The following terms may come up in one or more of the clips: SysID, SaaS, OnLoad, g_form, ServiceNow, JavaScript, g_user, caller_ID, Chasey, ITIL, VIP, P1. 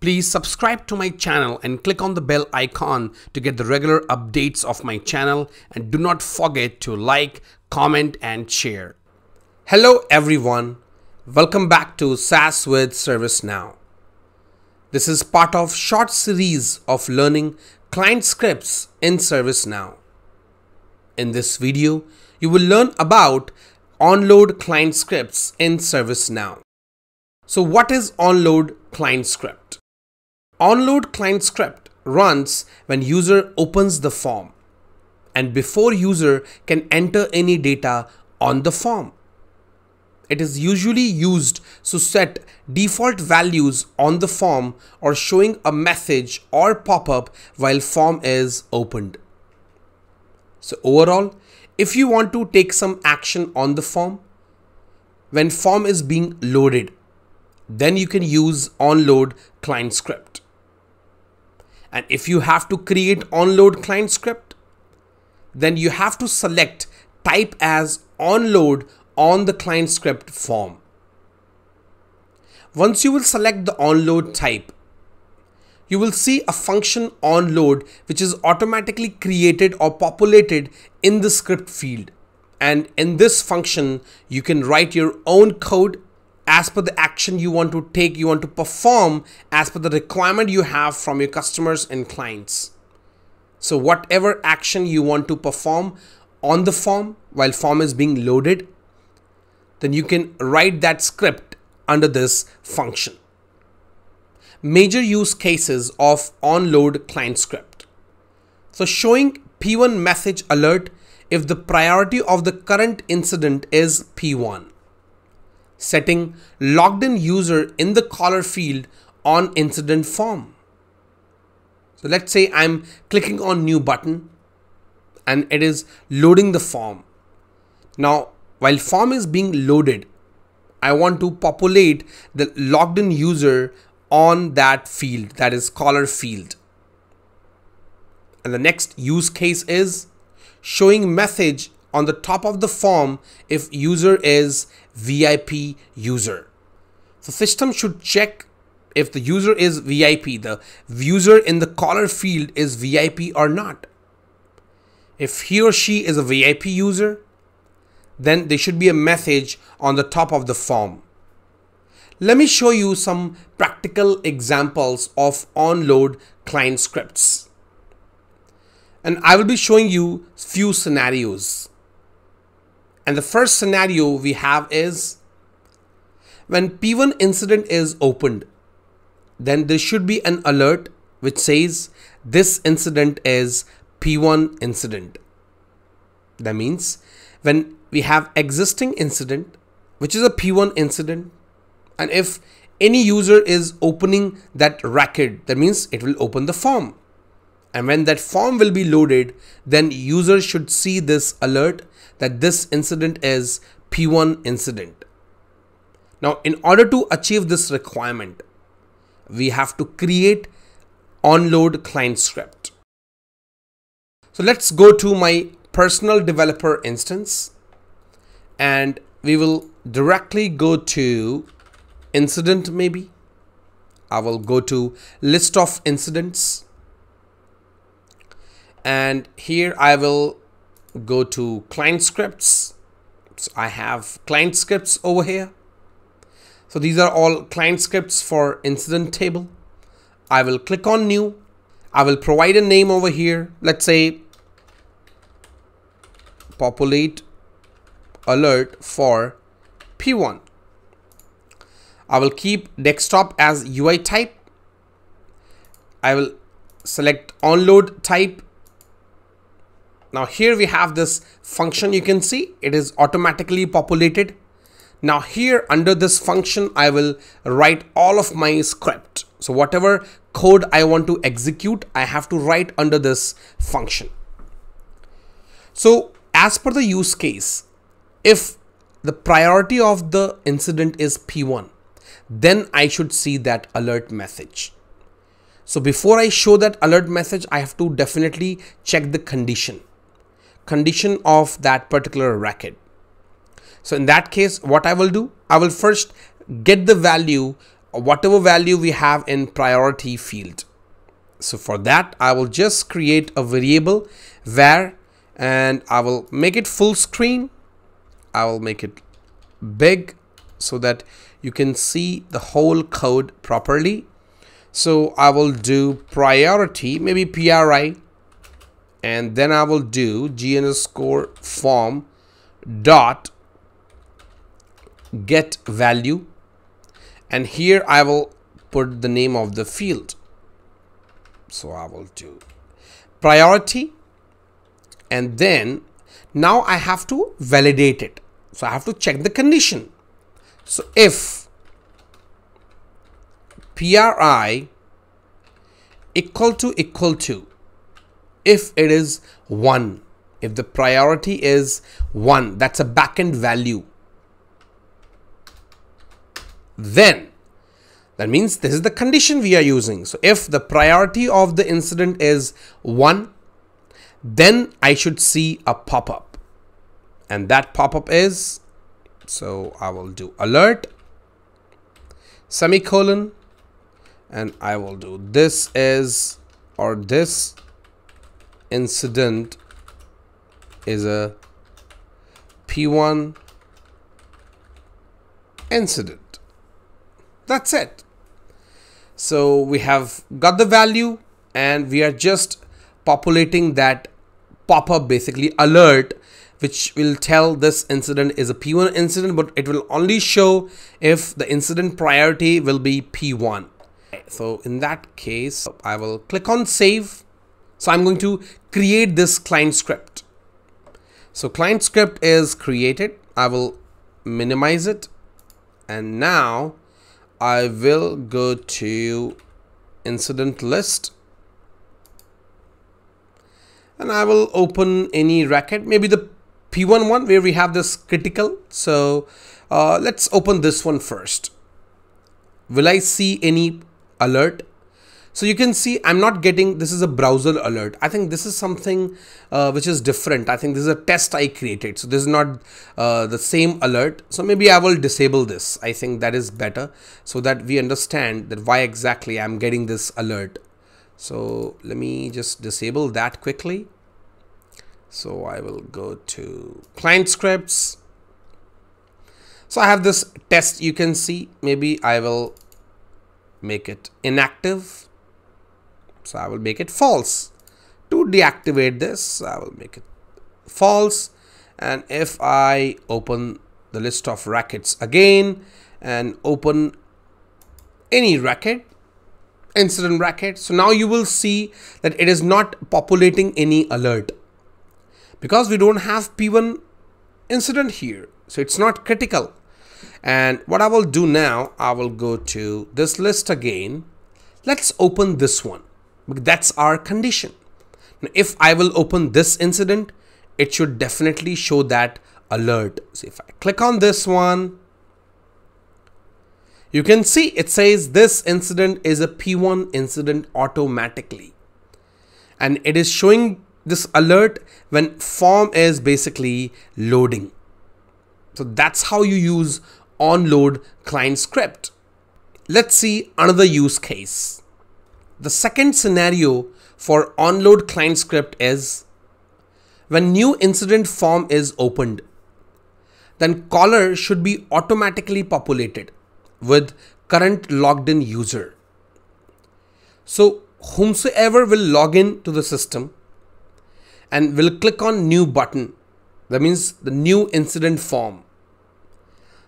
Please subscribe to my channel and click on the bell icon to get the regular updates of my channel, and do not forget to like, comment and share. Hello everyone, welcome back to SaaS with ServiceNow. This is part of short series of learning client scripts in ServiceNow. In this video, you will learn about OnLoad client scripts in ServiceNow. So what is OnLoad client script? OnLoad client script runs when user opens the form and before user can enter any data on the form. It is usually used to set default values on the form or showing a message or pop-up while form is opened. So overall, if you want to take some action on the form when form is being loaded, then you can use OnLoad client script. And if you have to create OnLoad client script, then you have to select type as OnLoad on the client script form. Once you will select the OnLoad type, you will see a function OnLoad which is automatically created or populated in the script field. And in this function, you can write your own code as per the action you want to take, you want to perform as per the requirement you have from your customers and clients. So whatever action you want to perform on the form while form is being loaded, then you can write that script under this function. Major use cases of OnLoad client script. So showing P1 message alert if the priority of the current incident is P1. Setting logged in user in the caller field on incident form. So let's say I'm clicking on new button and it is loading the form. Now while form is being loaded, I want to populate the logged in user on that field, that is caller field. And the next use case is showing message on the top of the form if user is VIP user. The system should check if the user is VIP, the user in the caller field is VIP or not. If he or she is a VIP user, then there should be a message on the top of the form. Let me show you some practical examples of OnLoad client scripts. And I will be showing you few scenarios. And the first scenario we have is when P1 incident is opened, then there should be an alert which says this incident is P1 incident. That means when we have existing incident, which is a P1 incident, and if any user is opening that record, that means it will open the form. And when that form will be loaded, then user should see this alert that this incident is P1 incident. Now, in order to achieve this requirement, we have to create OnLoad client script. So let's go to my personal developer instance and we will directly go to incident maybe. I will go to list of incidents. And here I will go to client scripts. So I have client scripts over here. So these are all client scripts for incident table. I will click on new. I will provide a name over here. Let's say populate alert for P1. I will keep desktop as UI type. I will select OnLoad type. Now here we have this function, you can see it is automatically populated. Now here under this function, I will write all of my script. So whatever code I want to execute, I have to write under this function. So as per the use case, if the priority of the incident is P1, then I should see that alert message. So before I show that alert message, I have to definitely check the condition of that particular record. So in that case, what I will do, I will first get the value, whatever value we have in priority field. So for that, I will just create a variable var, and I will make it full screen. I will make it big so that you can see the whole code properly. So I will do priority, maybe PRI, and then I will do g_form dot get value, and here I will put the name of the field. So I will do priority, and then now I have to validate it. So I have to check the condition. So if PRI == if it is 1, if the priority is 1, that's a backend value, then that means this is the condition we are using. So if the priority of the incident is 1, then I should see a pop-up, and that pop-up is, so I will do alert ; and I will do this is, or this incident is a P1 incident. That's it. So we have got the value, and we are just populating that pop-up, basically alert, which will tell this incident is a P1 incident, but it will only show if the incident priority will be P1. So in that case, I will click on save. So I'm going to create this client script. So client script is created. I will minimize it, and now I will go to incident list, and I will open any record, maybe the P1 one where we have this critical. So let's open this one first. Will I see any alert? So you can see I'm not getting, this is a browser alert. I think this is something which is different. I think this is a test I created. So this is not the same alert. So maybe I will disable this. I think that is better so that we understand that why exactly I'm getting this alert. So let me just disable that quickly. So I will go to client scripts. So I have this test, you can see, maybe I will make it inactive. So I will make it false to deactivate this. I will make it false. And if I open the list of records again and open any record, incident record, so now you will see that it is not populating any alert because we don't have P1 incident here. So it's not critical. And what I will do now, I will go to this list again. Let's open this one. That's our condition. Now, if I will open this incident, it should definitely show that alert. So if I click on this one, you can see it says this incident is a P1 incident automatically. And it is showing this alert when form is basically loading. So that's how you use OnLoad client script. Let's see another use case. The second scenario for OnLoad client script is when new incident form is opened, then caller should be automatically populated with current logged in user. So whomsoever will log in to the system and will click on new button, that means the new incident form,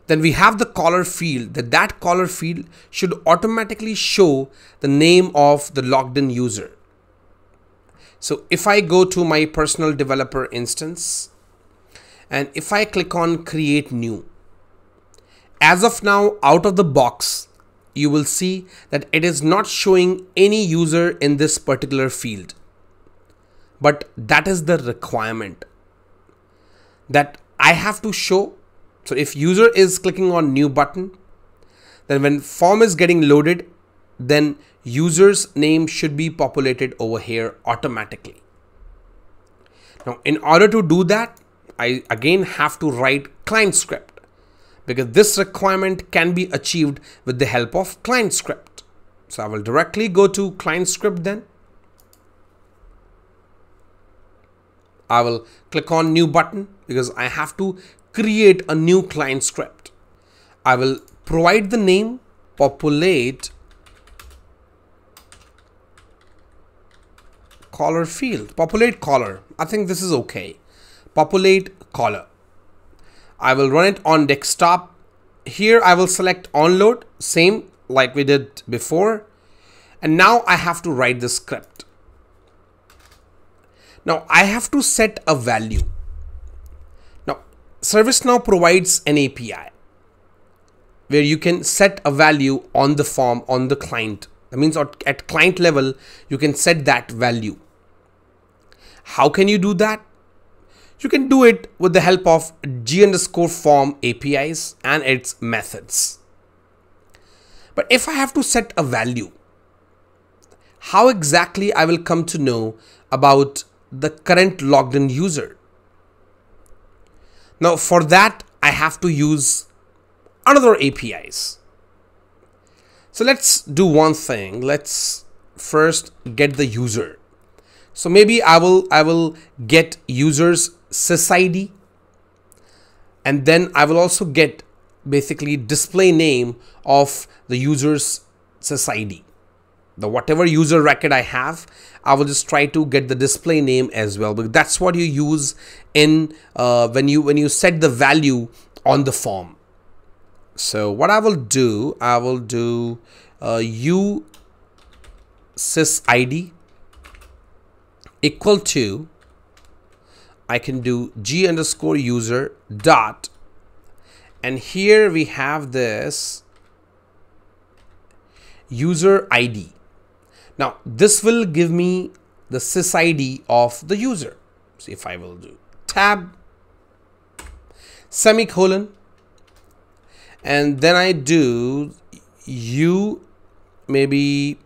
then we have the caller field, that caller field should automatically show the name of the logged in user. So if I go to my personal developer instance, and if I click on create new, as of now, out of the box, you will see that it is not showing any user in this particular field. But that is the requirement that I have to show. So if user is clicking on new button, then when form is getting loaded, then user's name should be populated over here automatically. Now, in order to do that, I again have to write client script, because this requirement can be achieved with the help of client script. So I will directly go to client script, then I will click on new button because I have to create a new client script. I will provide the name populate caller field, populate caller. I think this is okay. Populate caller. I will run it on desktop. Here I will select OnLoad, same like we did before. And now I have to write the script. Now I have to set a value. Now ServiceNow provides an API where you can set a value on the form, on the client. That means at client level, you can set that value. How can you do that? You can do it with the help of g_form APIs and its methods. But if I have to set a value, how exactly I will come to know about the current logged in user? Now for that, I have to use another APIs. So let's do one thing. Let's first get the user. So maybe I will get user's SysID, and then I will also get basically display name of the user's SysID. The whatever user record I have, I will just try to get the display name as well, because that's what you use in when you set the value on the form. So what I will do u SysID equal to, I can do g_user dot, and here we have this user ID. Now this will give me the SysID of the user. So if I will do tab semicolon, and then I do u maybe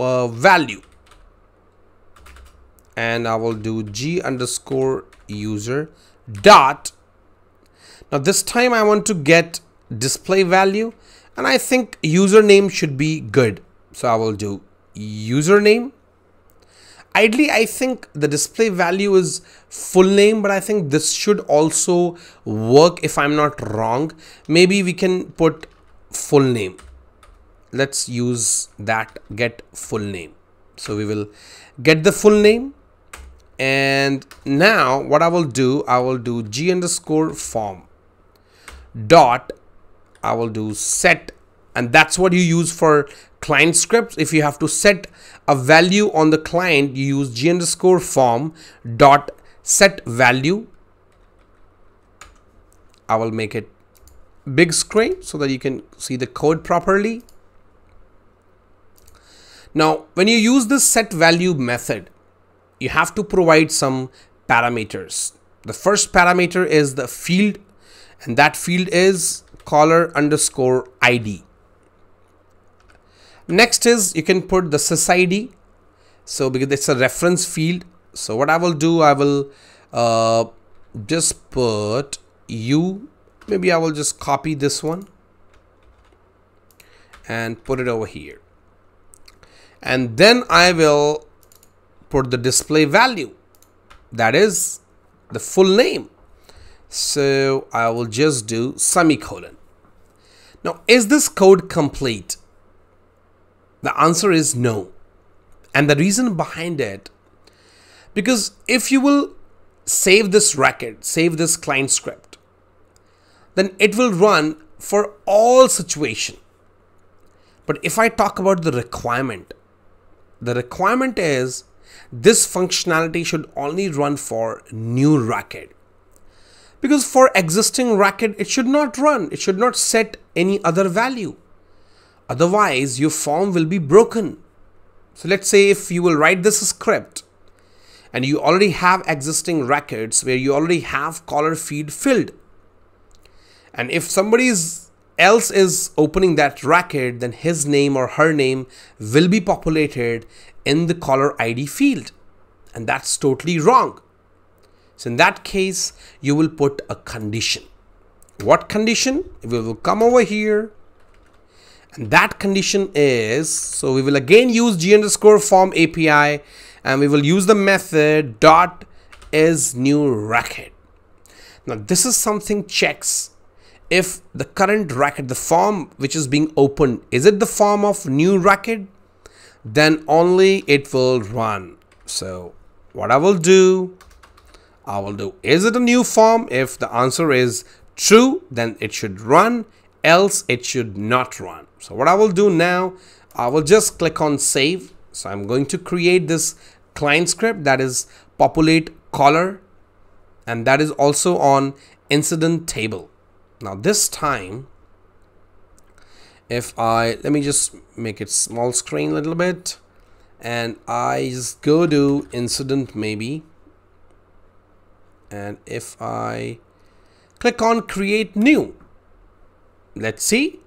value, and I will do g_user dot. Now this time I want to get display value, and I think username should be good. So I will do username. Ideally, I think the display value is full name, but I think this should also work if I'm not wrong. Maybe we can put full name. Let's use that, get full name. So we will get the full name. And now what I will do g_form dot, I will do set, and that's what you use for client scripts. If you have to set a value on the client, you use g_form dot set value. I will make it big screen so that you can see the code properly. Now, when you use this set value method, you have to provide some parameters. The first parameter is the field, and that field is caller_ID. Next is you can put the SysID, so because it's a reference field. So what I will do, I will just put u, maybe I will just copy this one and put it over here, and then I will put the display value, that is the full name. So I will just do semicolon. Now is this code complete? The answer is no. And the reason behind it, because if you will save this record, save this client script, then it will run for all situation. But if I talk about the requirement is this functionality should only run for new record, because for existing record, it should not run. It should not set any other value. Otherwise, your form will be broken. So let's say if you will write this script and you already have existing records where you already have caller field filled, and if somebody else is opening that record, then his name or her name will be populated in the caller ID field, and that's totally wrong. So in that case, you will put a condition. What condition? We will come over here, and that condition is, so we will again use g_form API, and we will use the method dot is new record. Now this is something checks if the current record, the form which is being opened, is it the form of new record, then only it will run. So what I will do, is it a new form? If the answer is true, then it should run, else it should not run. So what I will do now, I will just click on save. So I'm going to create this client script that is populate caller, and that is also on incident table. Now this time, if let me just make it small screen a little bit, and I just go to incident maybe, and if I click on create new, let's see.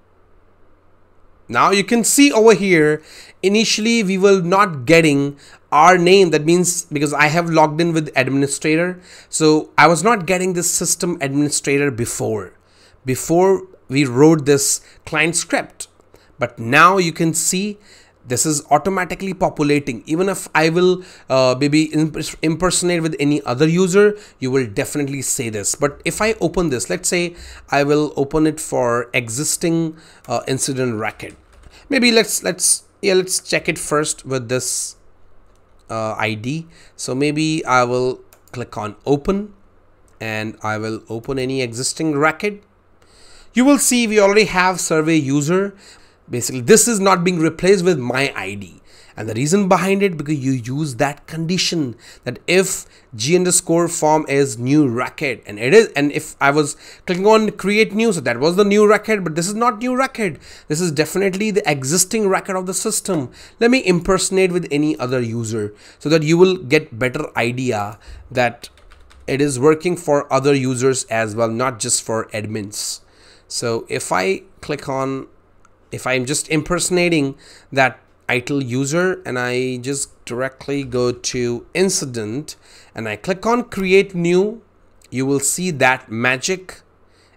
Now you can see over here, initially we were not getting our name. That means because I have logged in with administrator, so I was not getting this system administrator before we wrote this client script. But now you can see this is automatically populating. Even if I will maybe impersonate with any other user, you will definitely say this. But if I open this, let's say I will open it for existing incident record. Maybe let's check it first with this ID. So maybe I will click on open, and I will open any existing record. You will see we already have survey user. Basically, this is not being replaced with my ID, and the reason behind it, because you use that condition that if g_form is new record, and it is, and if I was clicking on create new, so that was the new record, but this is not new record. This is definitely the existing record of the system. Let me impersonate with any other user so that you will get better idea that it is working for other users as well, not just for admins. So if I click on, if I'm just impersonating that ITIL user, and I just directly go to incident and I click on create new, you will see that magic,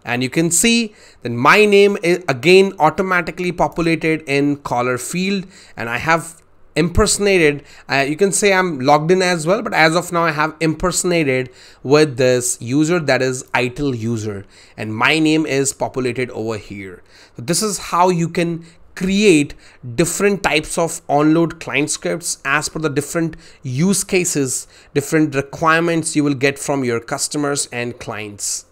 and you can see that my name is again automatically populated in caller field, and I have impersonated. You can say I'm logged in as well, but as of now I have impersonated with this user, that is ITIL user, and my name is populated over here. So this is how you can create different types of OnLoad client scripts as per the different use cases, different requirements you will get from your customers and clients.